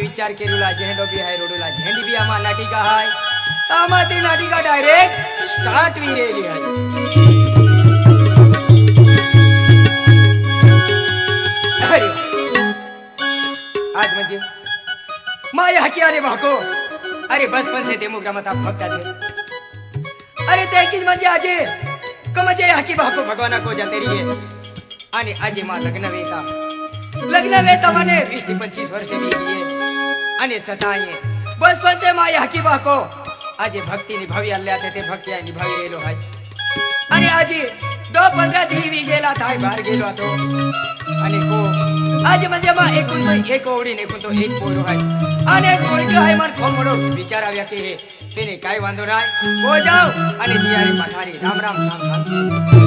विचार के रुला झेंडो भी है रोडुला झेंडी भी आमा नाटिका है आमा ते नाटिका डायरेक्ट स्टार्ट भी रेली है। अरे आज म्हणजे माया की अरे भाको अरे बचपन से ते मुग्रा मता भक्ता दे अरे तेकीज म्हणजे आजे कमजे या की भाको भगवाना को जाते रहिए आणि आजे मा लग्न वेता माने 20-25 वर्षे भी किए अने सताये बचपन से माया की बाको आज भक्ति निभावी अल्लाह ते भक्तिया निभावी रेलो है अने आज 2-15 दीवी गेला थाय बाहर गेलो तो अने को आज मजे मा एक ओड़ी ने कुन तो एक पोरो है अने कोलके है मन खोमड़ो विचार आव्या के है तेने काय वांदो नाय हो जाओ अने दिया रे पठारी राम राम साम साम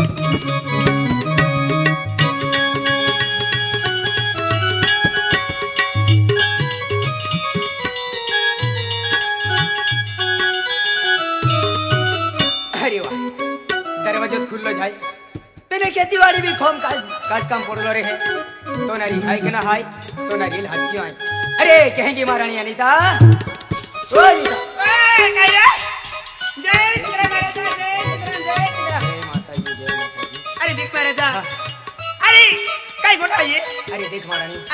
उल्लझाई तेने खेतीबाड़ी भी खोम काज काम पोरलो रे है तो ना रिहाई के ना हाई तो ना रील हाथ क्यों आई। अरे कहेंगी महारानी अनीता ओ अनीता ए काया जय श्री राम जय माता जी जय माता जी। अरे देख मारे जा अरे काय गोठा ये। अरे देख महारानी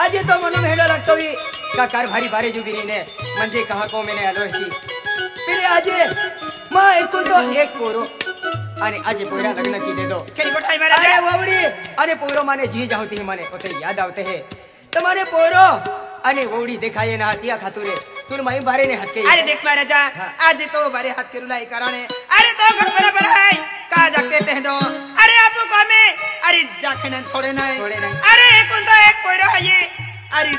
आज तो मनो भेडो लागतो ही का कारभारी बारे जुगिरी ने म्हणजे कहा को मैंने अलोही फिर आज मां एक तो एक कोरो अरे आजे पोरा लग्न की दे दो केरी कोठाई मारे अरे वोवड़ी अरे पोरो माने जी जावती है माने ओते याद आवते है तुम्हारे पोरो अरे वोवड़ी देखाये ना हतिया खातुरे तुल माई बारे ने हत्के। अरे देख मारे जा आज तो बारे हाथ के रुलाई कराने अरे तो घर पर बराई का जाते ते दो अरे आपो को में अरे जाखन थोड़े नहीं अरे एक तो एक पोरो है ये अरे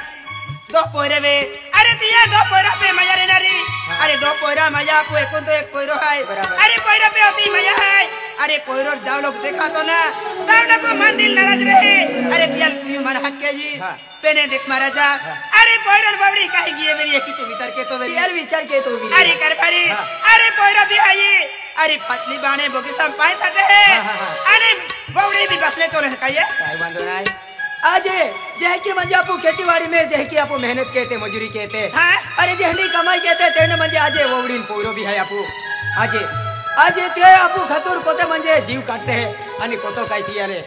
दो पोरे वे अरे दिया दो पोरा पे मजा रे नारी अरे दो पोरा मजा आपो एक तो एक पोरो है अरे पोरा पे होती मजा है अरे पोरो जाओ लोग देखा तो ना जाओ लोग मन दिल नाराज रहे अरे दिया तू मन हक के जी पेने देख महाराजा अरे पोरो बावड़ी काहे गिए मेरी एक तू विचार के तो मेरी यार विचार के तो भी अरे कर भारी अरे पोरो भी आई अरे पतली बाने बोगी सब पाए सटे अरे बावड़ी भी बसले चोरे काये काय बांधो नाय आज जह की मंजा आपू खेतीबाड़ी में जह की आपू मेहनत कहते मजूरी कहते हां अरे जेहनी कमाई कहते तेने मंजे आज ओवड़ीन पोरो भी है आपू आज ते आपू खतूर कोते मंजे जीव काटते है अने कोतो काई थी अरे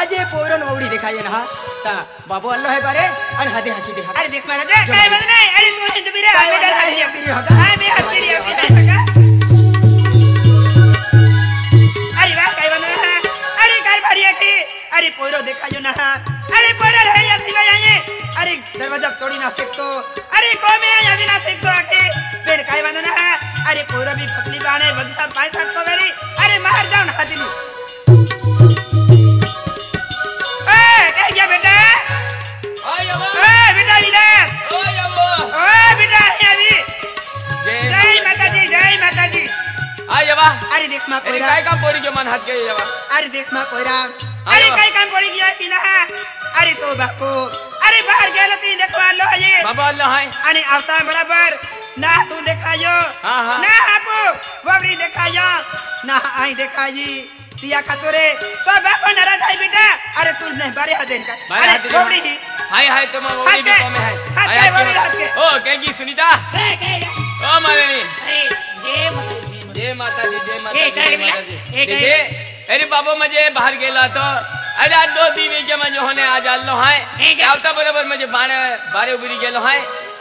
आज पोरन ओवड़ी दिखाई ना ता बाबू अल्लाह है बारे अन हदे हकी देखा। अरे देख मारा जा काय बद नहीं अरे तू हिंद बिरे हमें जा रही है तेरी होगा हां मैं हद तेरी होगी सका अरे वाह काय बना है अरे काय भरिया की अरे पोरो दिखायो ना अरे पोरर है या सिवा आए अरे दरवाजा तोड़ी ना सक तो अरे को में या बिना सक तो आके फिर काय बना है अरे पोरो भी पतली बाने बगीचा पाए साथ तो मेरी अरे मार जाऊं हादिनी ए कह गया बेटा बेटा विलास ओ बेटा है अभी जय माता जी जय माता जी आय बाबा। अरे देख मां कोई काय काम पड़ी के मन हाथ के बाबा। अरे देख मां कोई राम अरे काय काम पड़ी गया कि ना अरे तो बापू अरे बाहर गलती देखो लो ये बाबा लो है अरे आवता बराबर ना तू देखायो ना आपू बाबड़ी देखायो ना आई देखाई तिया खतरे तो बापू नाराज है बेटा। अरे तू नहीं बारे हदेन का अरे बाबड़ी ही हाय हाय तुम बाबड़ी भी कम है हाय हाय बाबड़ी रात के ओ कहगी सुनीता कह कह ओ मावे अरे जय माता जी जय माता जी जय। अरे बाबू मजे बाहर गेला तो अरे दो दीवे के मजे होने आ जालो है आवता बराबर मजे बाने बारे उबरी गेलो है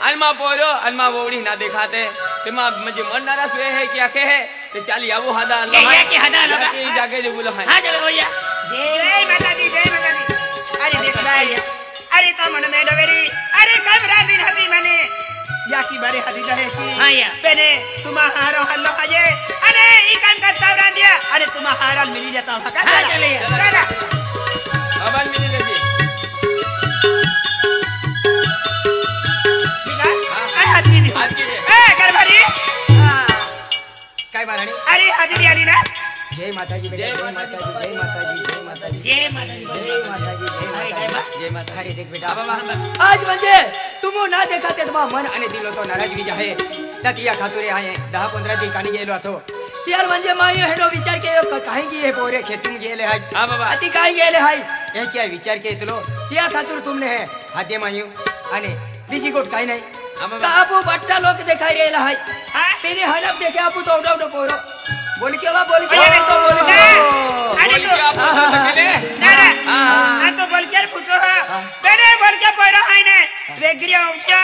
अनमा पोरो अनमा बोड़ी ना दिखाते ते मां मजे मन नाराज हुए है कि आके है ते चली आवो हदा लो है कि हदा लो जाके जो बोलो है हां चलो भैया जय माता दी जय माता दी। अरे देख भैया अरे तो मन में डवेरी अरे कब रात दिन हदी माने या की बारे हदी जाए कि हां या पेने तुम्हारो हल्लो है अरे ई काम करता रात दिया अरे तुम्हारा मिली देता हूं हां चले चला अबल मिली दे अरे हाजिरी आली ना जय माता जी बेटा जय माता जी जय माता जी जय माता जी जय माता जी जय माता जी जय माता हरि देख बेटा बाबा आज मंजे तुमो ना देखाते तुम्हा मन आणि दिलो तो नाराज भी जाहे ततिया खातुरे आए 10 15 दिन कानी गेलो तो यार मंजे माई हेडो विचार के काहे की ये पोरे खेतुम गेले है हां बाबा अति काहे गेले है ये क्या विचार के इतलो तिया खातुर तुमने है हाथे माईयो आणि बीजी गोट काई नहीं आपू बट्टा लोग दिखाई रेला है मेरे हड़प देखे आपू तो उड़ा उड़ा पोरो बोल के बा बोल के तो बोल के अरे तो ना ना आ तो बोल के पूछो तेरे बोल के पोरो है ने वेगरिया उठिया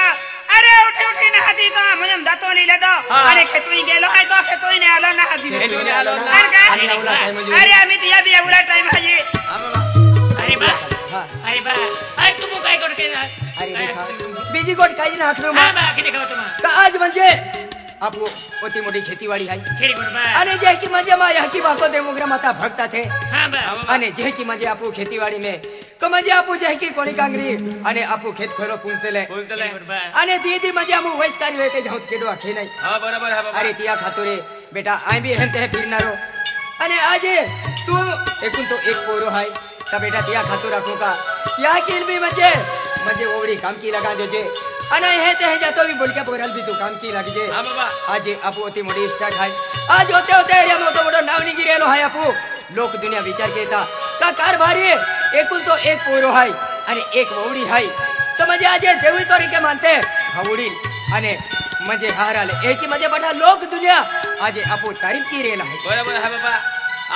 अरे उठे उठे ना हदी तो मजम दातो नहीं ले दो अरे खेतु ही गेलो है तो खेतु ही ने आलो ना हदी खेतु ने आलो ना अरे अमित या भी बुला टाइम है ये अरे बा अरे बा अरे तुम काय कर के अरे देखा बीजी गोट काई ना आखरो मां हां आखी देखो तुम का आज मंजे आपको ओती मोटी खेतीबाड़ी है खेरी गोट बा अरे जे की मंजे मां या की बाको देमोग्रा माता भक्ता थे हां बा अरे जे की मंजे आपको खेतीबाड़ी में को मंजे आपको जे की कोणी कांगरी अरे आपको खेत खोलो पूंजते ले अरे दीदी मंजे हम वॉइस कर वे के जाऊत केडो आखे नहीं हां बराबर है। अरे तिया खातुरे बेटा आई भी हनते है फिरनारो अरे आज तू एकन तो एक पोरो है त बेटा तिया खातुर रखू का या किल भी मंजे मजे ओवड़ी काम की लगा जोजे अने हे ते जातो भी बोल के बोरल भी तू काम की लग जे हां बाबा आज आपू ओती मोडी स्टार्ट है आज होते होते रे मोतो बड़ो नावनी गिरेलो है आपू लोक दुनिया विचार करता का कारभारी एकूण तो एक पोरो हाय आणि एक ववडी हाय तो म्हणजे आज देवी तोरीके मानते हवडी आणि म्हणजे हाराले एकी म्हणजे बटा लोक दुनिया आज आपो तारीफ की रेला है। बरोबर है बाबा,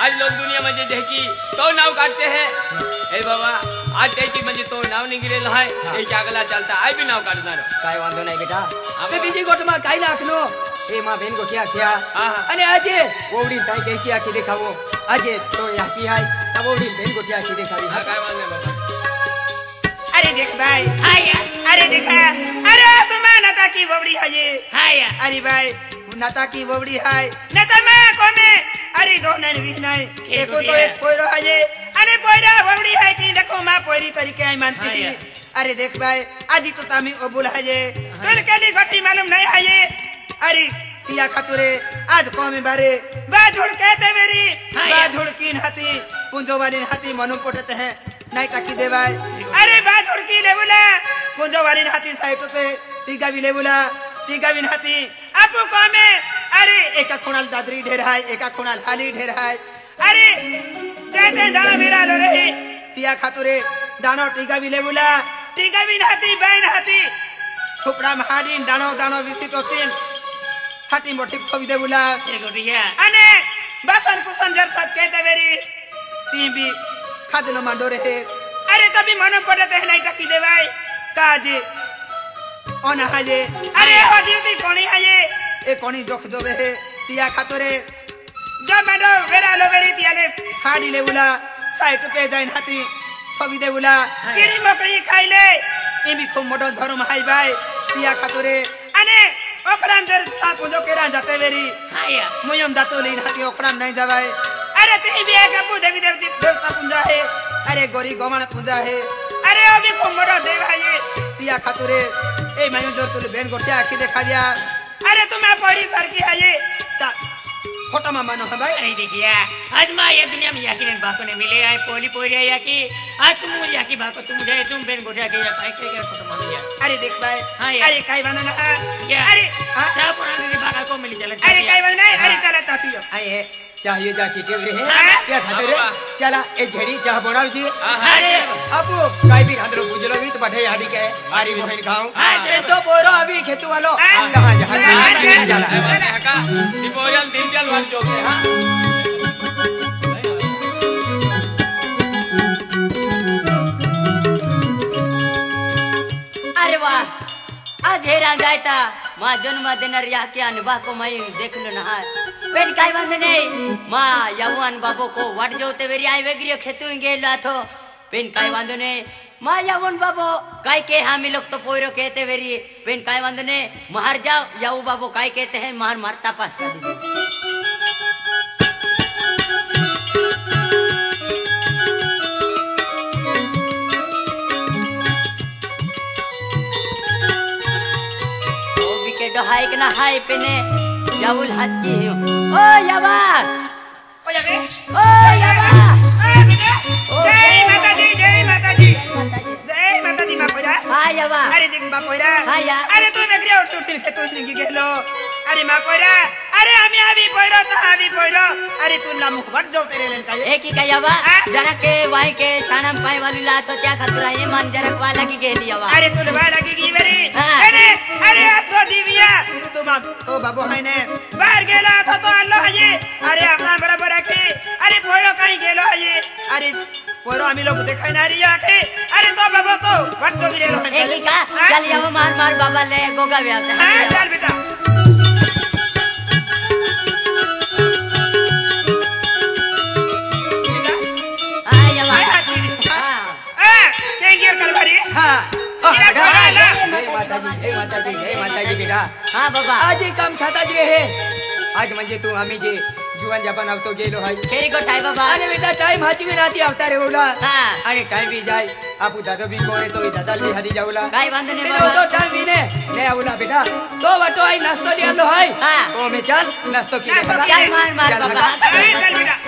आज लोक दुनिया म्हणजे देखी तो नाव काटते है। ए बाबा आज देखी म्हणजे तो नाव नहीं गिरेला है ए जागला चलता आई भी नाव काढणार काय वांदो नाही बेटा ते बीजी गोटमा काय नाखलो ए मां बेन गोठिया क्या आणि आज ववडी काय केकी आखी देखावो आज तो याकी है तब ववडी बेन गोठिया आखी देखावी हा काय वांदो बाबा। अरे देख भाई आया अरे देखा अरे तुम्हारा नाता की ववड़ी है ये हाय अरे भाई नाता की ववड़ी है नाता में को में अरे दो नन विष नहीं एको तो एक पोयरो है ये अरे पोयरा ववड़ी है ती देखो मां पोयरी तरीके आई मानती थी। अरे देख भाई आदि तो तामी ओबुल है ये तुल केली घटी मालूम नहीं है ये अरे तिया खातुरे आज को में बारे बाझुड़ कहते मेरी बाझुड़ कीन हाथी पुंजोवारी हाथी मनु पोटते हैं नहीं टकी दे भाई। अरे बाझुड़ की ले बोला पुंजोवारी हाथी साइड पे टीका भी ले बोला टीका भी हाथी आपो को में अरे एका खुणाल दादरी ढेर है एका खुणाल हाली ढेर है अरे जैते दाना मेरा लो रही तिया खातुरे दानो टीका भी ले बोला टीका भी हाथी बैन हाथी खुपड़ा महादीन दानो दानो विसिट होतीन हाथी मोटी ठोक दे बोला एक गोटिया अने बसन कुसन जर सब कहते मेरी ती भी खादलो मांडो रहे अरे तभी मन पड़ते है नहीं टकी दे भाई काजे ओना हाजे अरे होदीती कोणी हाजे ए कोणी जोख दोवे है तिया खातोरे जो मांडो वेरा लो वेरी तियाले हाडी ले बुला साइड पे जाइन हाथी थबी दे बुला कीड़ी मकड़ी खाई ले ए भी खूब मोटो धर्म हाई भाई तिया खातोरे अने ओकड़ा अंदर सापुंजो केरा जाते वेरी हाया मुयम दातो लीन हाथी ओकड़ा नहीं जावे अरे ते भी एक अपू देवी देवती देवता पूजा है अरे गोरी गोमन पूजा है अरे अभी कोमडा देवा ये तिया खातुरे ए मायू जोर तुले बेन गोठिया आखी देखा दिया अरे तुम्हें परी सर की है ये फोटो में मानो है भाई नहीं देखिया आज मां ये दुनिया में याकी ने बाप ने मिले आए पोली पोरिया याकी आज तुम याकी बाप तुम जाए तुम बेन गोठिया के याकी के फोटो मानो यार। अरे देख भाई हां अरे काय बना ना अरे अच्छा पुराने रे बागा को मिल चला अरे काय बना नहीं अरे चला तापी आए चाहिए जाके टेवरे है क्या खाते रे चला एक घड़ी चाह बनाओ जी। अरे अपो काई भी हंदरो गुजलो भी तो बैठे हाडी के मारी बहन गांव ए तो बोरो अभी खेतु वालो कहां जहां चला काका सिपोरियल दिन चल वन जो के हां अरे वाह आज हेरा जायता मां जन्म देनर या के अनबा को मैं देख लो ना पेट काय बंद नहीं माँ यवन बाबो को वट जोते वेरी आई वेगरी खेतु गेला थो पेन काय बंद नहीं माँ यवन बाबो काय के हामी लोग तो पोयरो कहते वेरी पेन काय बंद नहीं मार जाओ याऊ बाबो काय कहते हैं मार मारता पास कर दीजिए। ओ विकेट हाई के ना हाई पे ने यावुल हाथ की हो ओ यावा ओ यावे ओ यावा ए बेटा जय माता दी जय माता दी जय माता दी मां पोरा हां यावा अरे देख मां पोरा हां यार अरे तू मेरे और टूटिल के तू निगी गेलो अरे मां पोरा अरे हमें अभी पोरा तो अभी पोरा अरे तू ना मुख भर जो तेरे लेन का एक ही का यावा जरा के वाई के छाणम पाई वाली लात हो क्या खतरा ये मन जरा वाला की गेली यावा अरे तू वाला की गई मेरी अरे अरे तो दिव्या तो बाबू है ने बाहर गेला था तो अल्लाह ये अरे अपना बराबर रखे अरे पोरो कहीं गेलो ये अरे पोरो हम लोग देखाई ना रही आके अरे तो बाबू तो वट तो भी रेलो है एक का चल यावा मार मार बाबा ले गोगा भी आता है चल बेटा। हां यावा हां के गियर कर भरी हां हे माताजी बेटा हां बाबा आज काम साताजी रे आज म्हणजे तू आम्ही जे जुवान जपान आवतो गेलो हाय फेरी को टाइम बाबा आणि बेटा टाइम हाचवी नाती आवता रे ओला हां आणि टाइम भी जाय आपू दादो भी कोरे तो दादल भी हादी जाऊला काय वांदो ने बाबा तो टाइम भी ने ले आवला बेटा तो वाटो आई नाश्तो लियालो हाय तो मैं चल नाश्तो की काय मार मार बाबा ए चल बेटा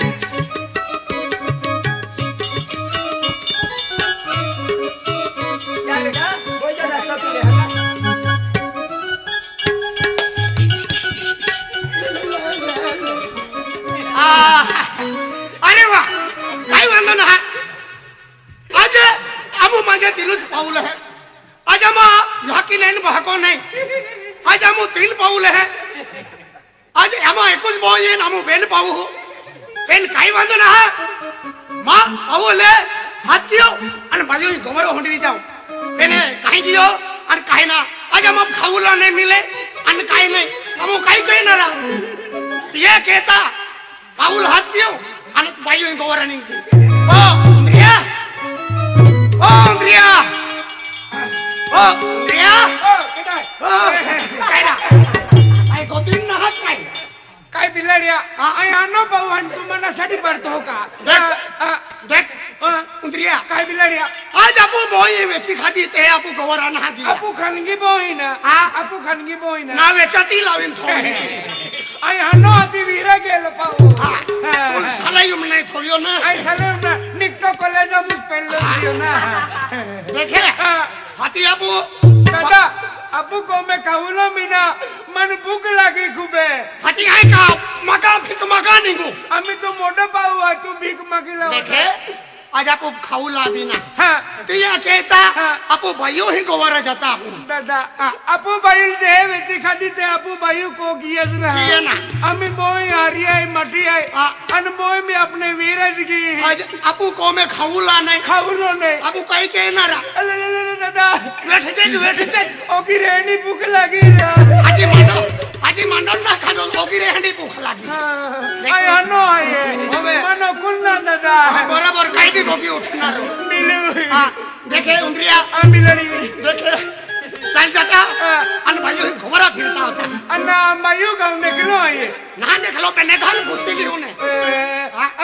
अरे वाह पाउल है, आजमा याकिनैन बहको नहीं, आजमु 3 पाउल है, आज अमा 21 बोये नमु बेन पाऊ हो, बेन काई वंदना है, माँ पाउल है, हाथ कियो, अन बाजू ही गोमरो होंडी जाऊं, बेने काई कियो, अन काई ना, आजमा खाऊला नहीं मिले, अन काई नहीं, नमु काई कहीं ना रहा, ये कहता, पाउल हाथ कियो, अन बाजू ही गोमरा नहीं सी, ओ अंद्रिया Oh, dia. Oh, kena. Ay, gotin na hat kay. Kay bilaria. Ay, ano bauhan tumana sa di bartoka. Dek. Undriya. Kay bilaria. Aaj apu bohi vechi khadi te apu goran na diya. Apu khangi bohi na. Ha? Apu khangi bohi na. Na vechati lavin thori. Ay, ano ati vira gelo pao. Ha. Tol salayum nai thoriyo na. Ay, salayum na. Nikto college amus pello diyo na. Dekhe. हाथी अबू दादा अबू को मैं कहूँगा मीना मन भूख लगी खूबे हाथी है का मकान भीख मकान नहीं को अम्मी तो मोटा पाव है तू भीख मकिला देखे आज आपको खाऊँगा मीना हाँ तो यह कहता आपको भाइयों ही गोवारा जाता हूँ दादा आपको भाइयों जहे वैसी खाती थे आपको भाइयों को किया ना अम्मी बॉय आरिया है मटिया है अन बॉय में अपने वीरज की आज आपको को मैं खाऊँगा नहीं आपको कहीं कहना रहा वेट चेंज ओगी रहनी भूख लगी ना आजी मानो ना खानो ओगी रहनी भूख लगी आई अनो आये मानो कुन्ना दादा बराबर कहीं भी भूखी उठना रो मिले हाँ देखे उंगलिया आ मिलनी देखे चल जाता अन भाइयों घुमरा फिरता होता अन्ना भाइयों का देख लो आये ना देख लो पहले घर घुसते क्यों ने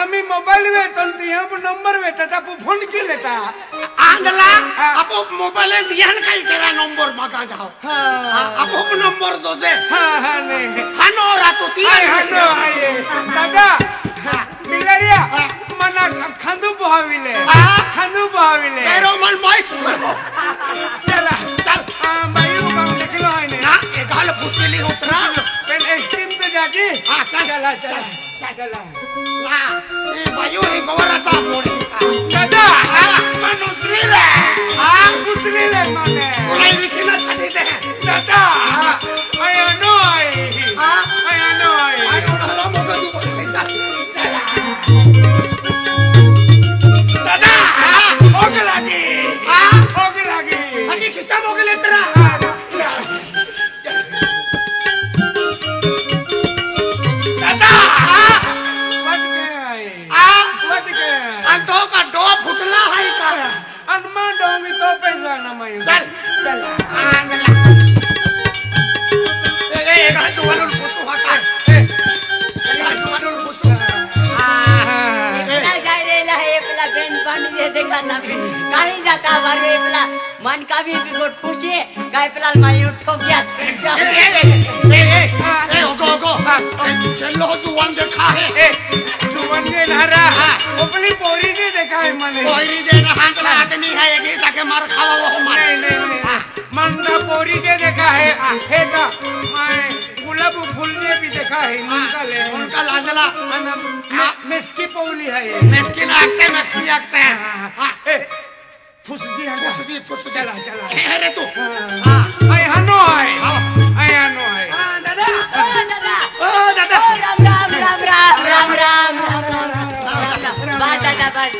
अम्मी मोबाइल में तोलती है अपने नंबर में तथा फोन की लेता आंधला अपो मोबाइल दिया न कहीं तेरा नंबर मांगा जाओ अपो अपने नंबर जोसे हाँ नो रातों तीन हाँ आये दादा बिलरिया मना खंडू बहाविले तेरो मन माइस करो चला चल मायू बांग निकलो है ना एक हाल पुष्टली उतरा पेन एक्सट्रीम पे जाके हाँ चला वाह मायू ही गोवरा साफ़ हो दादा मनुष्य ले हाँ पुष्टली ले माने उन्हें विषय में शादी दे दादा मन का भी बिगड़ पूछिए गाय पिलाल मायूर ठोक गया ए ओगो चलो जुवान देखा है जुवान के नहरा अपनी बोरी से देखा है मैंने बोरी दे रहा तो आदमी है ये ताके मार खावा वो नहीं मन का बोरी के देखा है है का मैं गुलाब फूल ने भी देखा है उनका लाजला मिस्की पौली है मिस्की लगते मिक्सी लगते हैं फुस जी चला अरे तू हाँ आया नो है दादा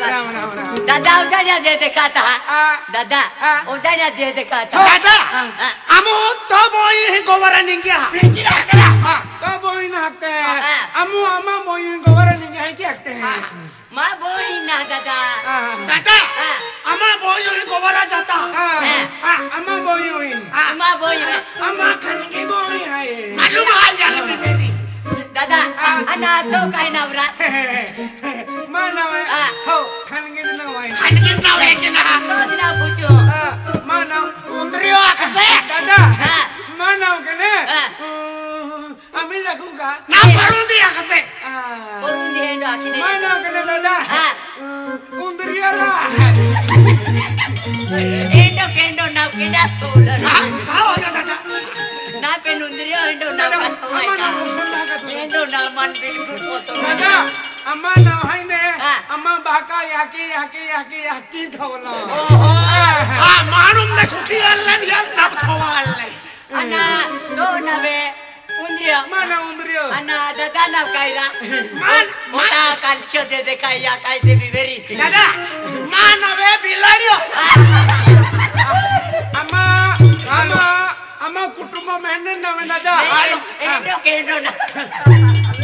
राम बस दादा उजानिया जे देखा था दादा अमो तो बोई ही गोवरा निंगिया तो बोई ना हकते हैं अमो अमा बोई ही गोवरा निंगिया है क्या हकते हैं माँ बोई ना दादा अमा बोई हुई गोवरा जाता अमा बोई हुई अमा खनगी बोई है मालूम है यार मेरी दादा अना तो कहीं ना उरा माँ ना है हो खनगी ना है कि ना तो जिना पूछो माँ ना उंदरियों आकसे दादा माँ ना हो क्या अमी रखूँगा ना परुंदी आकसे परुंदी है ना आखिरी माँ ना हो क्या दादा उंदरियों रा एंडो ना किना तोड़ ना कहाँ हो जाता ना पेनुंदरियों एंडो ना बात हो जाएगा एंडो ना मन बिल्कुल पोसो अम्मा नहाइने अम्मा बाका याकी याकी याकी याकी थोला ओहो आ मानुम ने छुट्टी अल्लन यार नप थोवा अल्लन अना दो नवे उंद्रिया माना उंद्रिया अना दादा न कायरा मान मोटा कालशो दे दे काया काई दे बिवेरी दादा मानवे बिलाड़ियो अम्मा अम्मा अम्मा कुटुंब मेहने नवे दादा एनो केनो ना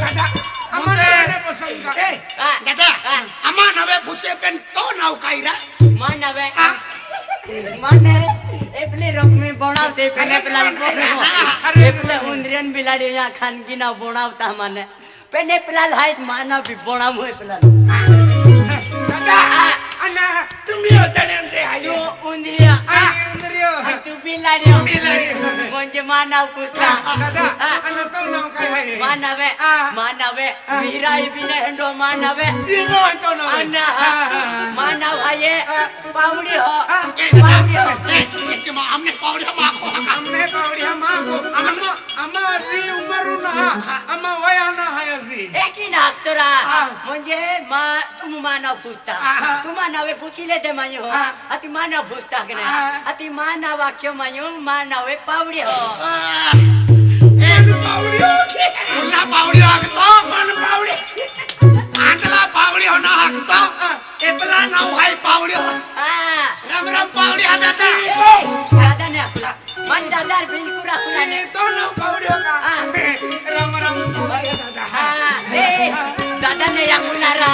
दादा अम्मा ने पसंद का ए दादा अम्मा नवे फुसे पेन तो नाव कायरा मानवे माने एपले रोक में बोणाव दे पेने पलाल बोणाव एपले उंद्रियन बिलाडी या खानगी ना बोणावता माने पेने पलाल हाय माना भी बोणाव होय पलाल दादा अना तुम यो जणन से आयो उंद्रिया आ उंद्रियो तू बिलाडी बिलाडी मोंजे मानाव कुस्ता दादा अना तुम नाव काय हाय मानवे मानवे मीराई बिने हंडो मानवे बिनो हंडो ना मानव हाय पावड़ी हो हमने पावड़िया माँ को हमने पावड़िया माँ को अम्मा अम्मा री उमरू ना अम्मा वया ना है ऐसी एक ही नाक तोरा मुझे माँ तुम माना भूता तुम माना वे पूछी लेते मायो अति माना भूता क्या अति माना वाक्यों मायो माना वे पावड़िया पावड़िया उल्ला पावड़िया हकता मान पावड़िया आंधला पावड़िया ना हकता इपला ना वही पावड़िया राम राम पावड़िया दादा दादा ने अपना मन दादा बिल्कुल अपना ने तो ना पावड़िया का राम राम पावड़िया दादा दादा ने अपना रा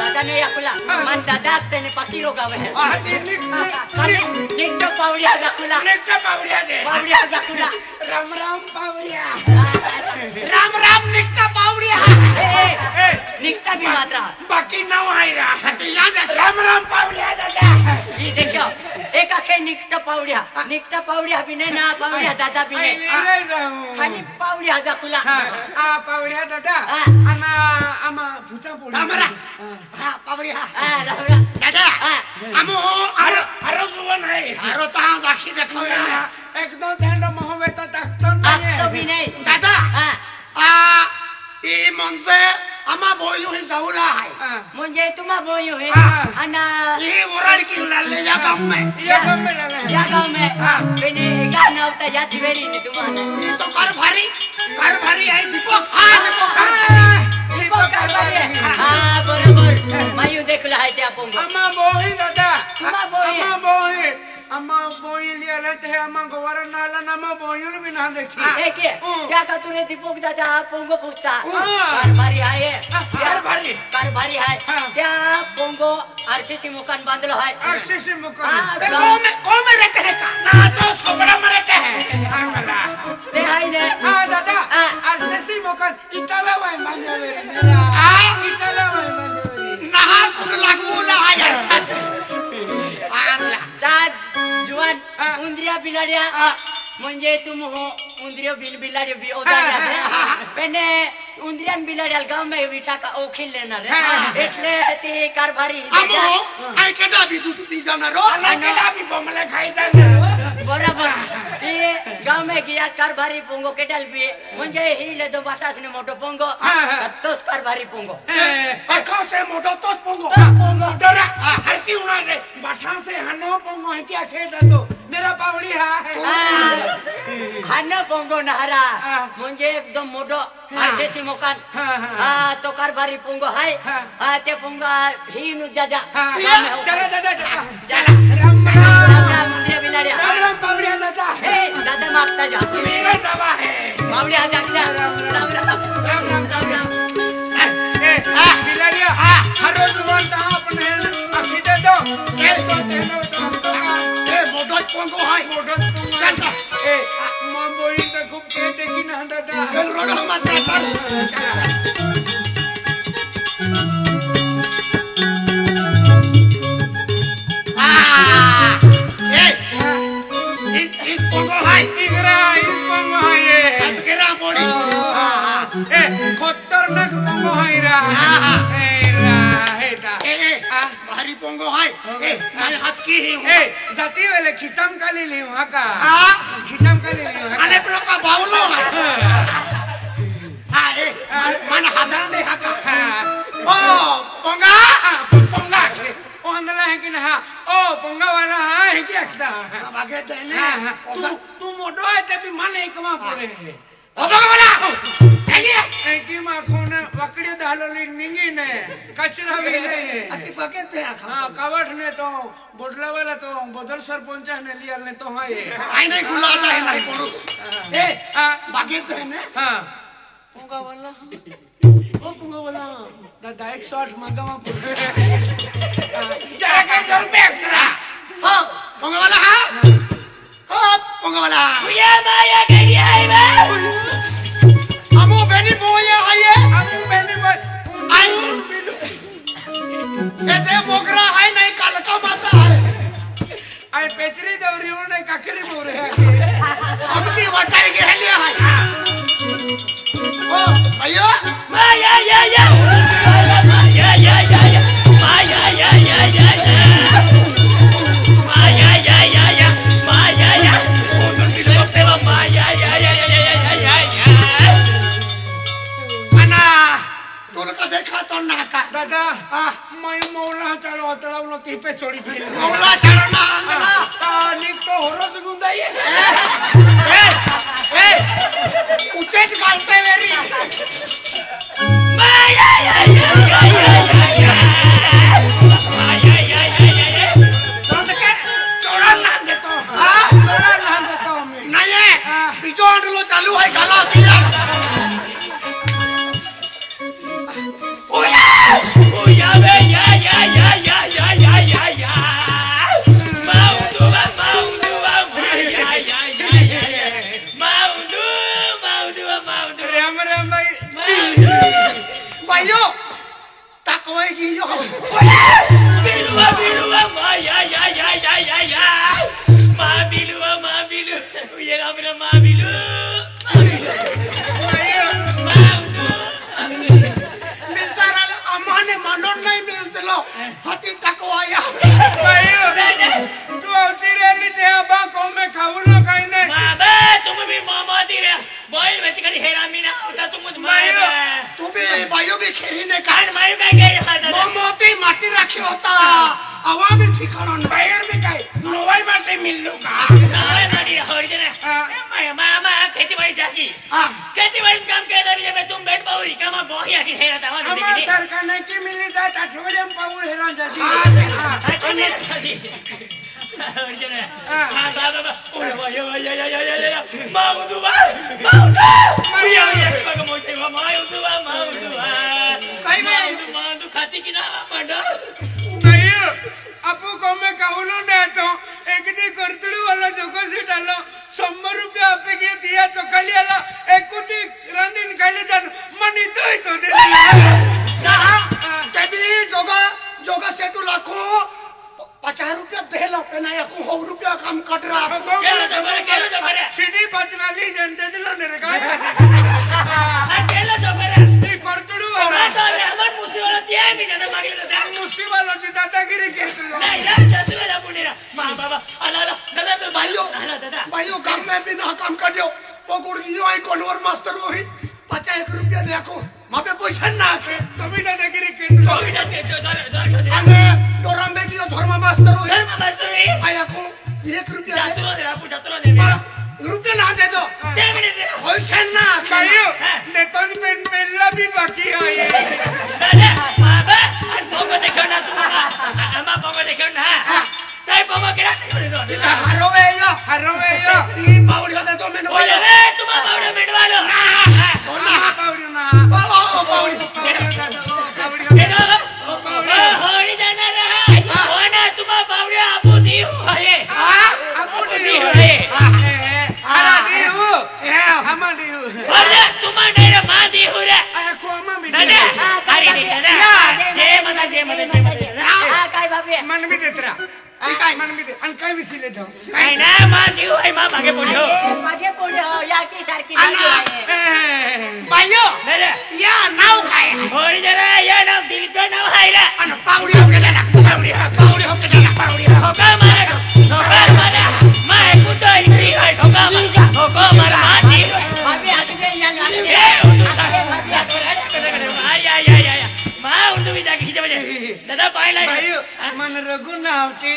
दादा ने अपना मन दादा तेरे पकीरों का वह निकट पावड़िया दाखुला निकट पावड़िया दाखुला राम राम पावड़िया राम राम निकट पावड़िया निकटा भी मात्रा बाकी ना वही रा राम राम पावड़िया दादा ये देखो एक आखे निकटा पावड़िया भी नहीं ना पावड़िया दादा भी नहीं खाली पावड़िया दाखुला आ पावड़िया दादा अमा अमा भूचा बोल राम राम हाँ पावड़िया हाँ राम राम दादा अमो हरो हरो सुवन है हरो ताँ जाखी देखो यार एक दो तेरो महोबे तो तख्तों नहीं तो भी नहीं दादा आ ये मंजे अमा बोयो ही जाऊला है मुझे तुम्हार बोयो है अना ये बोराड़ की लल्ले या गांव में या गांव में बिने गाना उता या दिवेरी ने तुम्हारे तो कर भारी है दीपक हाँ दीपक कर भारी है हाँ बराबर मायू देख ला है क्या पंगा अमा बोही दादा अमा बोही अम्मा बोई लिया लेते हैं अम्मा गोवारा नाला ना अम्मा बोयूं भी ना देखी एक है क्या का तूने दीपक दादा पंगो पूछता कारबारी आये कारबारी आये क्या पंगो आरसीसी मुकान बांध लो है आरसीसी मुकान तो कौन में रहते हैं का ना तो सोपड़ा में रहते हैं अंगला ते हाई ने आ दादा आरसीसी मुकान इताला वाई बांध लो मेरा आ इताला वाई बांध लो ना कुल उंद्रिया बिलाड़िया मुझे तुम हो उंद्रिया बिलाड़िया भी उधर जाते पहने उंद्रियान बिलाड़िया गांव में बिठा का ओखिल लेना रे इतने ते कारबारी अमो आई के डाबी दूध पी जाना रो आई के डाबी बमले खाई जाना बराबर ते गांव में गया कारबारी पोंगो के डाल भी मुझे ही ले दो बाटा से मोटो पोंगो तोस कारबारी पोंगो और कहाँ से मोटो तोस पोंगो डरा हर की उना से बाटा से हनो पोंगो है क्या खेत है तो मेरा पावली है हनो पोंगो नहरा मुझे एकदम मोटो आरसीसी मुकान हाँ तो कारबारी पोंगो है हाँ ते पोंगा ही नुजाजा चला दादा चला राम मुंद्रिया बिलाड़िया राम पावलिया दादा हे दादा मारता जा मेरा सवा है पावलिया जाकिया राम हे बिलाड़िया हर रोज बोलता हूँ अपने अखी दे दो हे मोटो पोंगो है मोटो चलता हे माँ बोली तो खूब कहते कि ना दादा चल रोड हम आते हैं खतरनाक पंगो है रा है रा भारी पंगो है मैं हाथ की है जाती वाले खिसम का ले लियो वहाँ का खिसम का ले लियो अने पलो का बावलो है हाँ मन हाथ दे हाँ का कचरा भी नहीं हाँ कावट ने तो बोटला वाला तो बोतल सर पहुंचा ने लिया ने तो हाँ ये आई नहीं गुलाता है नहीं पड़ो ए बाकी तो है ना हाँ पुंगा वाला ओ पुंगा वाला दादा एक शॉट मांगा मां पुंगा जाके घर पे एक्टरा हाँ पुंगा वाला हाँ हाँ पुंगा वाला ये माया के लिए आई मैं हमू बेनी बोया आये हमू बेनी बोय आई कहते मोगरा है नहीं कालका माता है आई पेचरी दौरी उन्होंने काकरी बोले हैं सबकी वटाई के लिए है ओ आयो माया या या माया या या माया या या माया या या माया या उधर की लोग सेवा माया या या या या मना तूने का देखा तो ना का दादा मैं मौला चलो अतरा उन की पे छोड़ी थी मौला चलो ना तानिक तो होरो सुगुंदा ये ए ए उचेत गालते मेरी माया या या या या माया या या या तो के चोड़ा ना देतो मैं नहीं बीजो अंडलो चालू है गाला दिया ओया ओया दादा पाय मन रघुनावती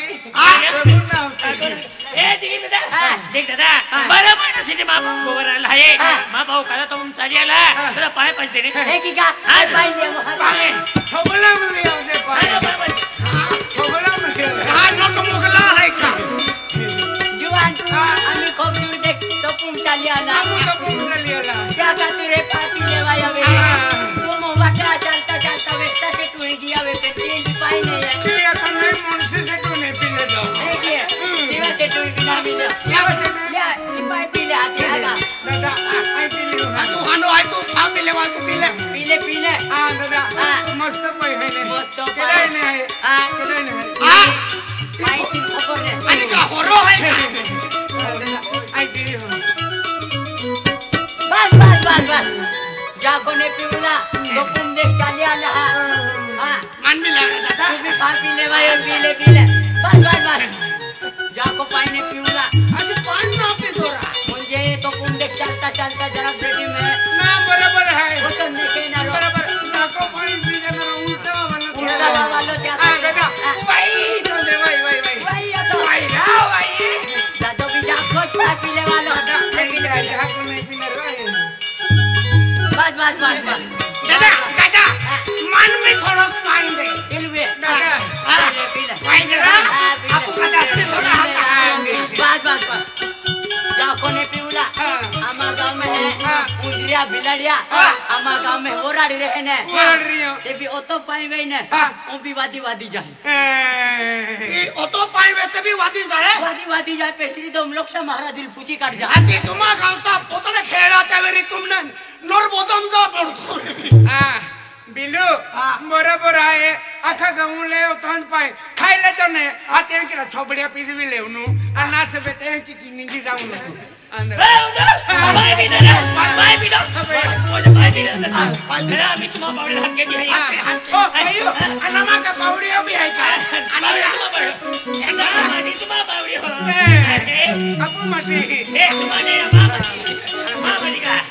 देख दादा बारह महीना से गोबर आला है माँ भाव का तुम चली आला दादा पाय पैसे देने जुआन आम्ही खोबरी देख टपून चाली आला त्या खातिर रे पाटी लेवाया वे तो मोवाटा चालता चालता वेता से टुई गया वे ते तीन पाई नहीं है के आता नहीं मुंशी से टुई पीले जाओ देखिए सेवा से टुई बिना मिले सेवा से या की पाई पीले आते आगा दादा पाई पीले आ तू हानो आ तू खा पीले वा तू पीले पीले पीले हां दादा मस्त पाई है ने मस्त पाई नहीं है आ कदे नहीं आ पाई की खबर है आणि का होरो है आई तेरी हो बस बस बस बस जाको ने पिवला तो तुम देख चली आला हां मन भी लगा दादा तू भी खा पी ले भाई पीले पीले बस बस बस जाको पाई ने पिवला आज पान ना पे तोरा मुझे तो तुम देख चलता चलता जरा बेटी में ना बराबर है वो तो देखे ना बराबर जाको पानी पी जरा उल्टा वाला आ दादा भाई तो दे भाई भाई भाई भाई तो भाई ना भाई दादा भी जाको पी ले वाला दादा नहीं जाको नहीं पी बात बात बात दादा दादा मन में थोड़ा पानी दे दिल में दादा पानी जरा आपको दादा से थोड़ा आएंगे बात बात बात जाको ने पिउला हमारा गांव में है गुजरिया बिलड़िया हमारा गांव में होराड़ी रहने होराड़ियो ये भी ओतो पानी में ने ओ भी वादी वादी जाए ये ओतो पानी में ते भी वादी वादी जाए पेशरी तो हम लोग से हमारा दिल पूछी काट जाए आती तुम्हारा गांव सा पोतड़े खेलाते मेरी तुमने नोर बोतम जा पड़तो हां बिलू बराबर आए आखा गाऊ ले तन पाए खाई ले तो ने आ तेन के छोबड़िया पीस भी लेनु आ नाच पे तेन की निंगी जाऊ न अंदर ए उधर भाई भी दे भाई भी दो मुझे भाई भी दे मेरा अभी तुम पावड़ी हक के दी है ओ भाईयो अनामा का पावड़ी भी है का अनामा पावड़ी तुम पावड़ी हो अब मती ए तुम्हारे मामा बनिका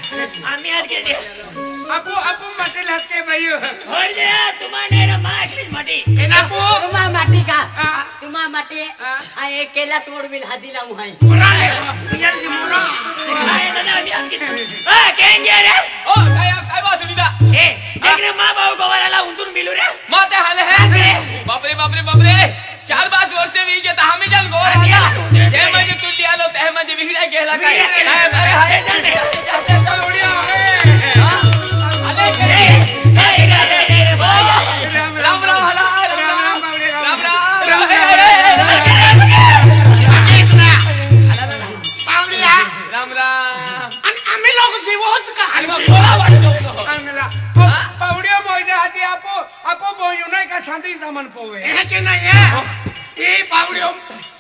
आम्ही आज के अपू मटी लागते भाईयो और दे तुम्हारे रे माखली मटी एना अपू तुम्हारा मटी का तुम्हारा मटी आ एक केला तोड़ मिल हादी लाऊं है पूरा यार जी पूरा आए दादा आज के ए केंगे रे ओ काय काय बात सुनीता ए देख रे मां बाप को वाला उंदूर मिलू रे माते हाले है बाप रे बाप रे बाप रे चार पांच वर्ष से भी के तामी जल गो रे जय मजे तू दिया लो तह मजे विहरा केला का हाय हाय जाते तोड़िया है आपो आपो बोयुना का शांति सामान पोवे है कि नहीं है ये पावड़ियों